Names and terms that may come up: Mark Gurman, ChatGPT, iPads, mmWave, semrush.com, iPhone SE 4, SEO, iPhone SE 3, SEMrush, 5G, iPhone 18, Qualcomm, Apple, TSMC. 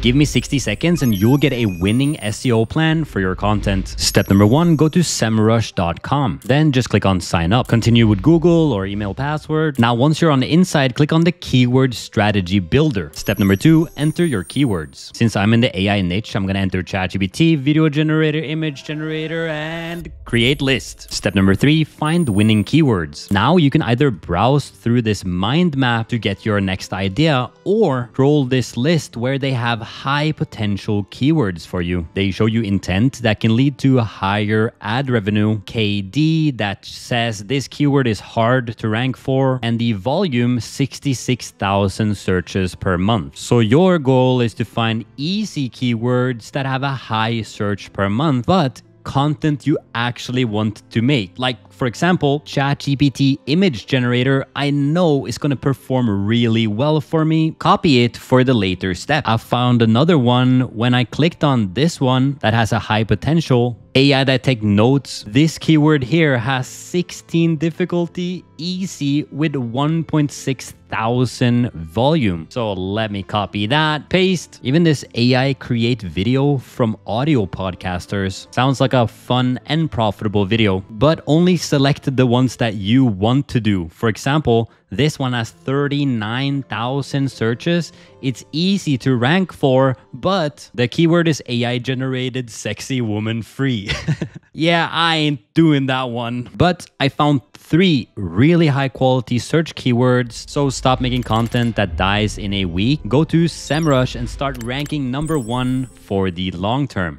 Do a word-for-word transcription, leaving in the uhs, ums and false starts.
Give me sixty seconds and you'll get a winning S E O plan for your content. Step number one, go to semrush dot com. Then just click on sign up. Continue with Google or email password. Now, once you're on the inside, click on the keyword strategy builder. Step number two, enter your keywords. Since I'm in the A I niche, I'm gonna enter ChatGPT, video generator, image generator, and create list. Step number three, find winning keywords. Now you can either browse through this mind map to get your next idea or scroll this list where they have high potential keywords for you. They show you intent that can lead to a higher ad revenue, K D that says this keyword is hard to rank for, and the volume sixty-six thousand searches per month. So your goal is to find easy keywords that have a high search per month, but content you actually want to make. Like, for example, ChatGPT image generator, I know is going to perform really well for me. Copy it for the later step. I found another one when I clicked on this one that has a high potential. A I that take notes. This keyword here has sixteen difficulty, easy with one point six thousand volume. So let me copy that, paste. Even this A I create video from audio podcasters. Sounds like a fun and profitable video, but only select the ones that you want to do. For example, this one has thirty-nine thousand searches. It's easy to rank for, but the keyword is A I generated sexy woman free. Yeah, I ain't doing that one. But I found three really high quality search keywords. So stop making content that dies in a week. Go to SEMrush and start ranking number one for the long term.